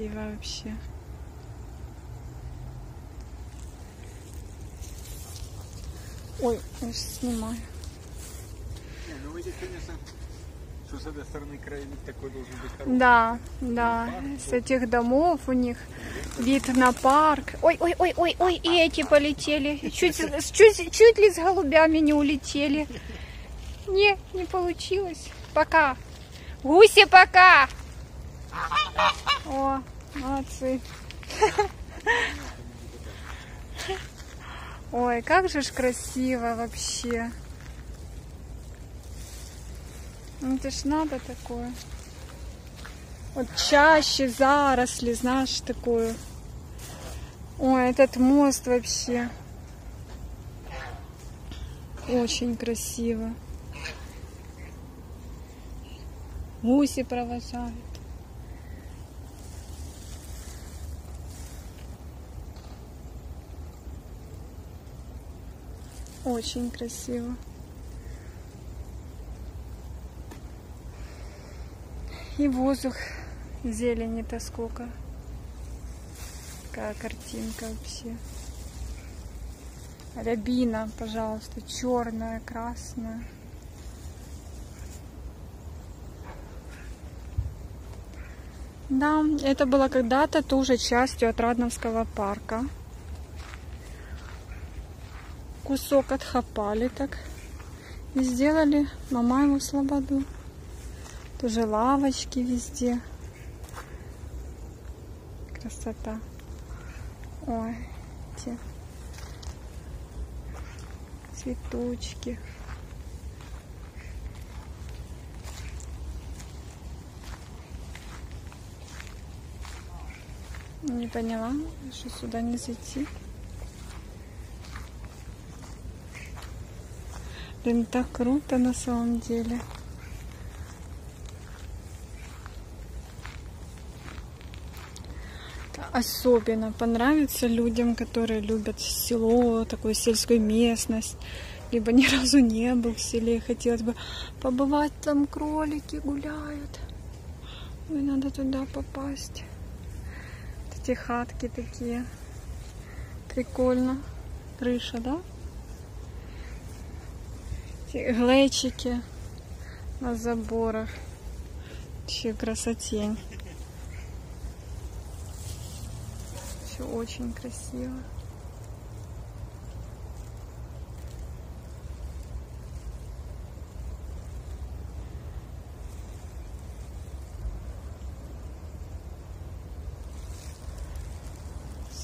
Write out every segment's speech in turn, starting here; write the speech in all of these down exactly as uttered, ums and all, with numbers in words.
красиво вообще. Ой, я сейчас снимаю. Не, ну вы здесь, конечно, что с этой стороны края вид такой должен быть хороший. Да, да, парк, с этих домов у них вид на парк. Ой, ой, ой, ой, ой, и эти полетели. Чуть, чуть, чуть ли с голубями не улетели. Не, не получилось. Пока. Гуси, пока! О, молодцы. Ой, как же ж красиво вообще. Ну это ж надо такое. Вот чаще, заросли, знаешь, такую. Ой, этот мост вообще. Очень красиво. Гуси провожают. Очень красиво. И воздух, зелени-то сколько. Какая картинка вообще. Рябина, пожалуйста, черная, красная. Да, это было когда-то тоже частью Отрадновского парка. Кусок отхапали так и сделали Мамаеву Слободу. Тоже лавочки везде. Красота. Ой, те цветочки. Не поняла, что сюда не зайти. Блин, так круто на самом деле. Особенно понравится людям, которые любят село, такую сельскую местность. Либо ни разу не был в селе, хотелось бы побывать, там кролики гуляют. Ой, надо туда попасть. Эти хатки такие. Прикольно. Крыша, да? Глечики на заборах. Вообще красотень. Все очень красиво.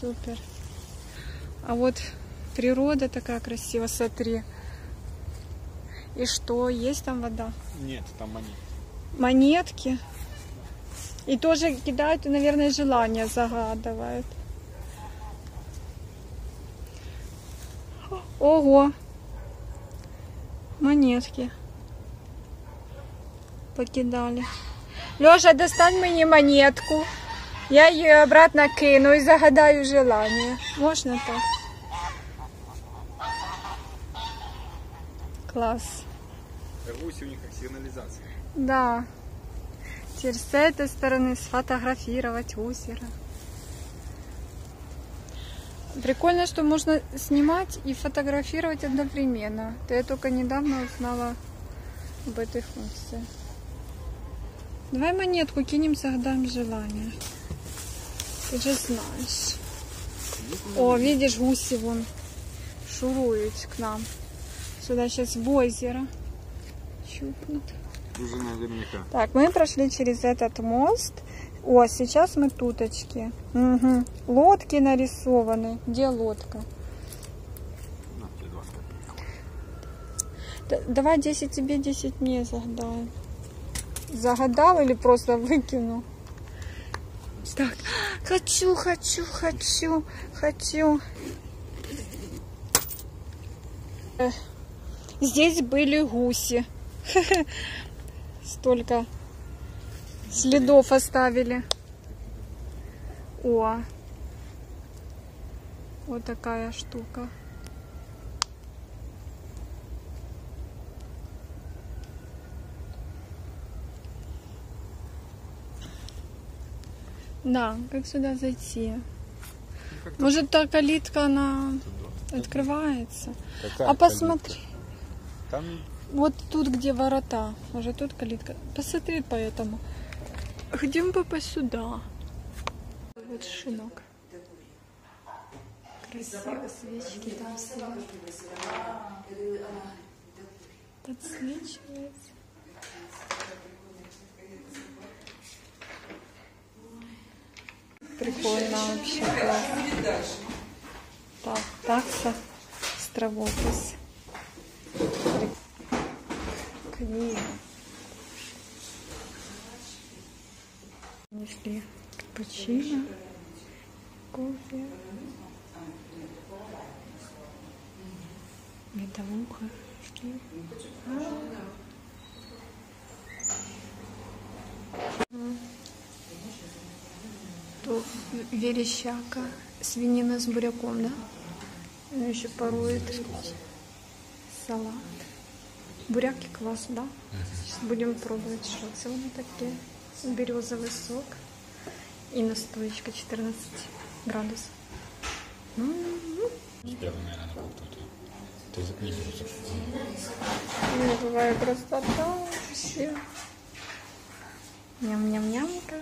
Супер. А вот природа такая красивая, смотри. И что, есть там вода? Нет, там монетки. Монетки? И тоже кидают, и, наверное, желание загадывают. Ого! Монетки. Покидали. Лёша, достань мне монетку. Я ее обратно кину и загадаю желание. Можно так? Класс. Гуси у них как сигнализация. Да. Теперь с этой стороны сфотографировать озеро. Прикольно, что можно снимать и фотографировать одновременно. Это я только недавно узнала об этой функции. Давай монетку кинем, загадаем желание. Ты же знаешь. О, видишь, гуси вон шуруют к нам. Сюда сейчас в озеро щупнут. Так, мы прошли через этот мост. О, сейчас мы туточки. Угу. Лодки нарисованы. Где лодка? Давай десять тебе, десять мне загадаю. Загадал или просто выкину? Так, хочу, хочу, хочу, хочу. Эх. Здесь были гуси. Столько следов оставили. О, вот такая штука. Да, как сюда зайти? Может, та калитка, она открывается? А посмотри. Там... Вот тут, где ворота. Может, тут калитка. Посмотри поэтому. Ходим бы посюда. Вот шинок. Красиво, свечки там стоят. Подсвечивается. Прикольно вообще, классно. Так, такса, стравопись. Книга. Несли капучино, кофе, медовуха. Верещака, свинина с буряком, да? Ну, еще парует салат. Буряки квас, да? Сейчас будем пробовать, что это вот такие. Березовый сок и настоечка четырнадцать градусов. Сперва, наверное, был кто-то. Ты не берешь. Неживая красота вообще. Ням-ням-нямка.